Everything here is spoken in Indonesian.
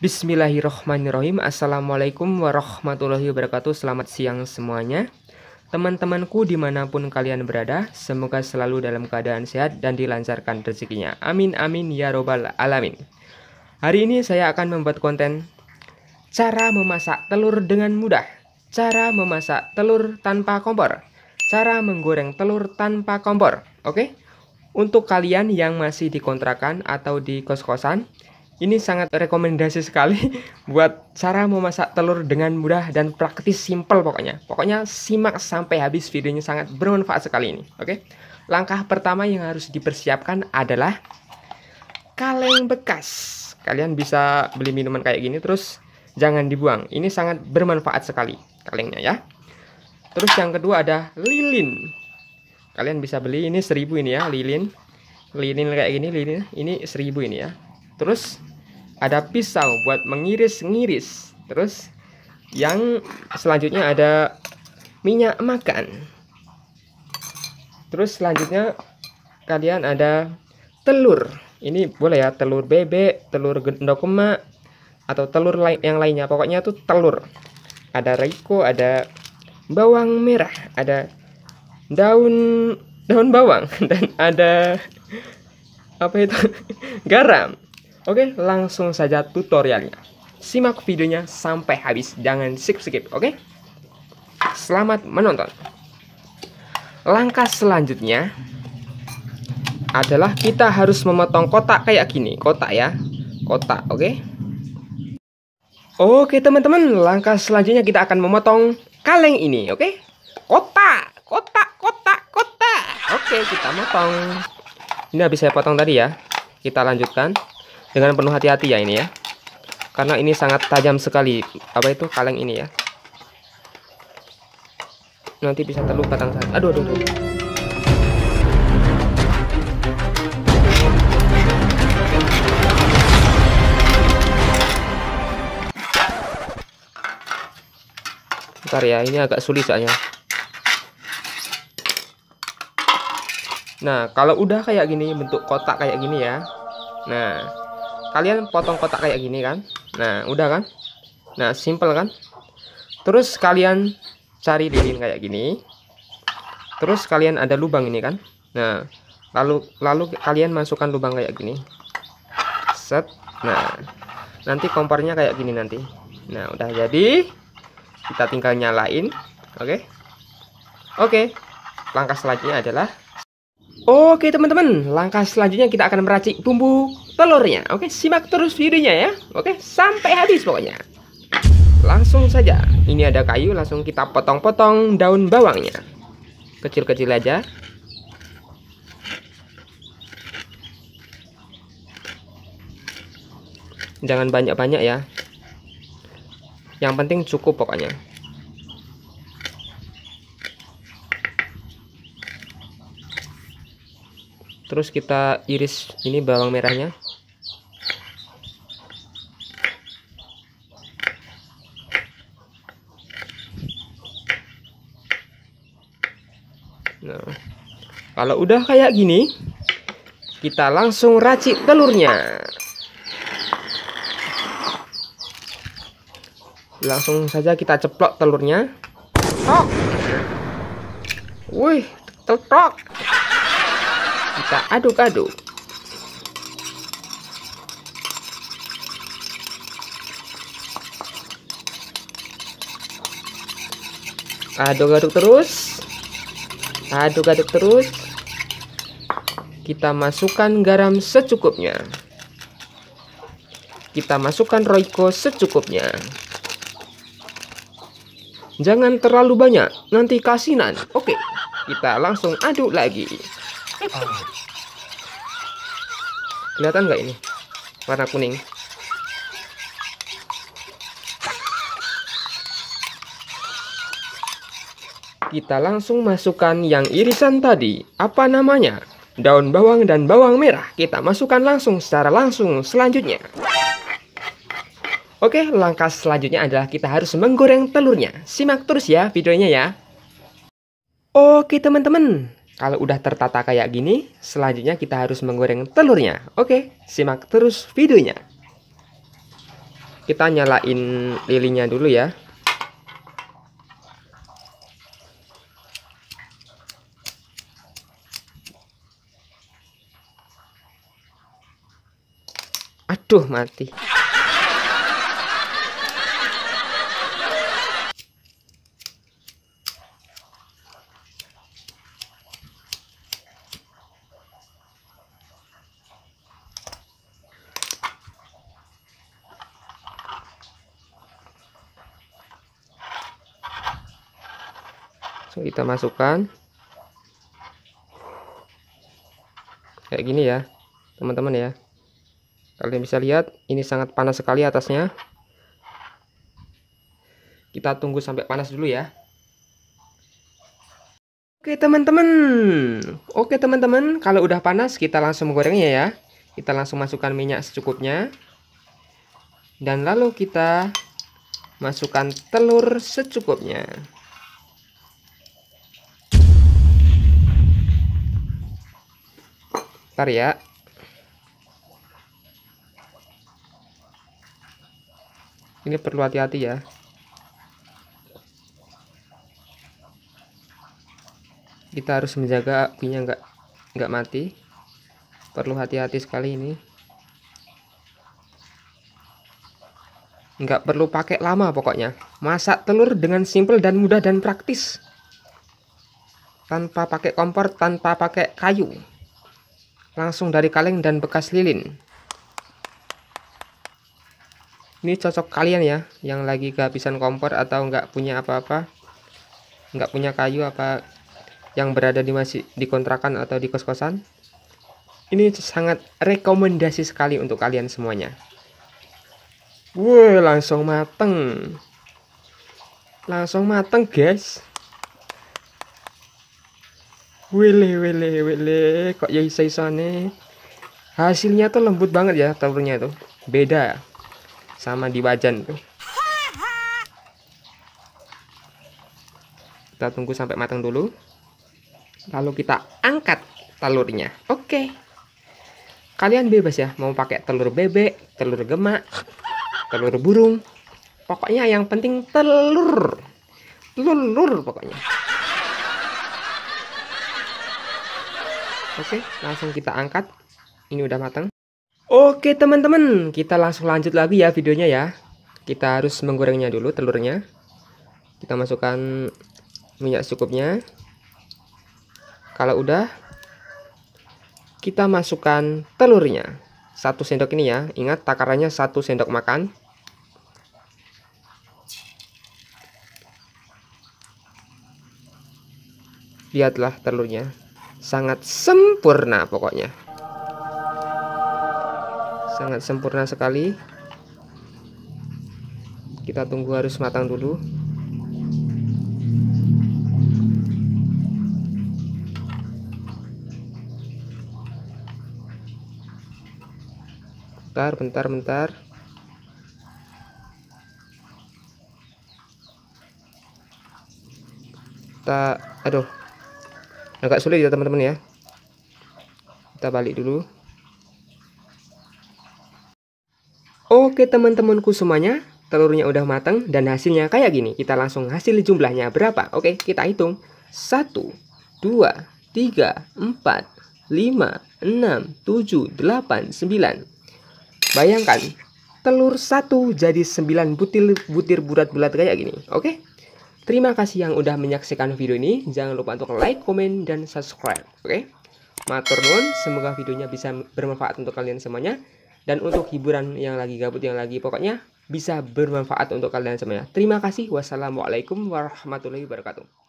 Bismillahirrohmanirrohim. Assalamualaikum warahmatullahi wabarakatuh. Selamat siang semuanya, teman-temanku dimanapun kalian berada. Semoga selalu dalam keadaan sehat dan dilancarkan rezekinya. Amin amin ya robbal alamin. Hari ini saya akan membuat konten cara memasak telur dengan mudah, cara memasak telur tanpa kompor, cara menggoreng telur tanpa kompor. Oke? Untuk kalian yang masih dikontrakan atau di kos-kosan, ini sangat rekomendasi sekali buat cara memasak telur dengan mudah dan praktis, simple pokoknya. Pokoknya simak sampai habis, videonya sangat bermanfaat sekali ini. Oke? Langkah pertama yang harus dipersiapkan adalah kaleng bekas. Kalian bisa beli minuman kayak gini, terus jangan dibuang. Ini sangat bermanfaat sekali kalengnya ya. Terus yang kedua ada lilin. Kalian bisa beli ini 1000 ini ya, lilin. Lilin kayak gini, lilin ini 1000 ini ya. Terus ada pisau buat mengiris-ngiris. Terus yang selanjutnya ada minyak makan. Terus selanjutnya kalian ada telur. Ini boleh ya, telur bebek, telur gendok kemak, atau telur yang lainnya. Pokoknya tuh telur. Ada reiko, ada bawang merah, ada daun bawang, dan ada apa itu? Garam. Oke, langsung saja tutorialnya. Simak videonya sampai habis, jangan skip-skip, oke? Selamat menonton. Langkah selanjutnya adalah kita harus memotong kotak kayak gini, kotak ya. Kotak, oke? Oke, teman-teman, langkah selanjutnya kita akan memotong kaleng ini, oke? Kotak, kotak, kotak, kotak. Oke, kita motong. Ini habis saya potong tadi ya. Kita lanjutkan dengan penuh hati-hati ya ini ya, karena ini sangat tajam sekali apa itu kaleng ini ya, nanti bisa terluka tangan. Aduh. Bentar ya, ini agak sulit soalnya. Nah, kalau udah kayak gini, bentuk kotak kayak gini ya. Nah, kalian potong kotak kayak gini kan. Nah, udah kan. Nah, simple kan. Terus kalian cari lilin kayak gini. Terus kalian ada lubang ini kan. Nah, lalu kalian masukkan lubang kayak gini. Set. Nah, nanti kompornya kayak gini nanti. Nah, udah jadi. Kita tinggal nyalain. Oke. Oke. Langkah selanjutnya adalah, oke teman-teman, langkah selanjutnya kita akan meracik bumbu telurnya. Oke, simak terus videonya ya. Oke, sampai habis pokoknya. Langsung saja. Ini ada kayu, langsung kita potong-potong daun bawangnya. Kecil-kecil aja. Jangan banyak-banyak ya. Yang penting cukup pokoknya. Terus kita iris ini bawang merahnya. Nah, kalau udah kayak gini, kita langsung racik telurnya. Langsung saja kita ceplok telurnya. Tok. Wih, teltok. Kita aduk-aduk. Aduk-aduk terus. Aduk-aduk terus. Kita masukkan garam secukupnya. Kita masukkan royco secukupnya. Jangan terlalu banyak, nanti kasinan. Oke, kita langsung aduk lagi. Kelihatan nggak ini warna kuning? Kita langsung masukkan yang irisan tadi, apa namanya, daun bawang dan bawang merah. Kita masukkan langsung secara langsung. Selanjutnya, oke, langkah selanjutnya adalah kita harus menggoreng telurnya. Simak terus ya videonya ya. Oke teman-teman, kalau udah tertata kayak gini, selanjutnya kita harus menggoreng telurnya. Oke, simak terus videonya. kita nyalain lilinya dulu ya. Aduh, mati. So, kita masukkan kayak gini ya teman-teman ya. Kalian bisa lihat ini sangat panas sekali atasnya. Kita tunggu sampai panas dulu ya. Oke teman-teman, kalau udah panas kita langsung menggorengnya ya. Kita langsung masukkan minyak secukupnya, dan lalu kita masukkan telur secukupnya. Ya, ini perlu hati-hati ya. Kita harus menjaga apinya nggak mati. Perlu hati-hati sekali ini. Nggak perlu pakai lama pokoknya. Masak telur dengan simpel dan mudah dan praktis. Tanpa pakai kompor, tanpa pakai kayu. Langsung dari kaleng dan bekas lilin. Ini cocok kalian ya, yang lagi kehabisan kompor atau nggak punya apa-apa, nggak punya kayu apa, yang berada di masih di kontrakan atau di kos-kosan. Ini sangat rekomendasi sekali untuk kalian semuanya. Woi, langsung mateng, guys. Wele kok ya isa-isane. Hasilnya tuh lembut banget ya telurnya tuh. Beda sama di wajan tuh. Kita tunggu sampai matang dulu. Lalu kita angkat telurnya. Oke. Kalian bebas ya, mau pakai telur bebek, telur gemak, telur burung. Pokoknya yang penting telur. Telur pokoknya. Oke, langsung kita angkat. Ini udah matang. Oke teman-teman, kita langsung lanjut lagi ya videonya ya. Kita harus menggorengnya dulu telurnya. Kita masukkan minyak secukupnya. Kalau udah, kita masukkan telurnya. 1 sendok ini ya. Ingat takarannya 1 sendok makan. Lihatlah telurnya. Sangat sempurna pokoknya. Sangat sempurna sekali. Kita tunggu harus matang dulu. Bentar. Aduh, agak sulit ya teman-teman ya. Kita balik dulu. Oke teman-temanku semuanya, telurnya udah matang dan hasilnya kayak gini. Kita langsung hasil jumlahnya berapa. Oke, kita hitung. 1 2 3 4 5 6 7 8 9. Bayangkan telur 1 jadi 9 butir bulat-bulat kayak gini. Oke. Terima kasih yang udah menyaksikan video ini. Jangan lupa untuk like, komen, dan subscribe. Oke? Matur nuwun, semoga videonya bisa bermanfaat untuk kalian semuanya. Dan untuk hiburan yang lagi gabut, yang lagi pokoknya bisa bermanfaat untuk kalian semuanya. Terima kasih. Wassalamualaikum warahmatullahi wabarakatuh.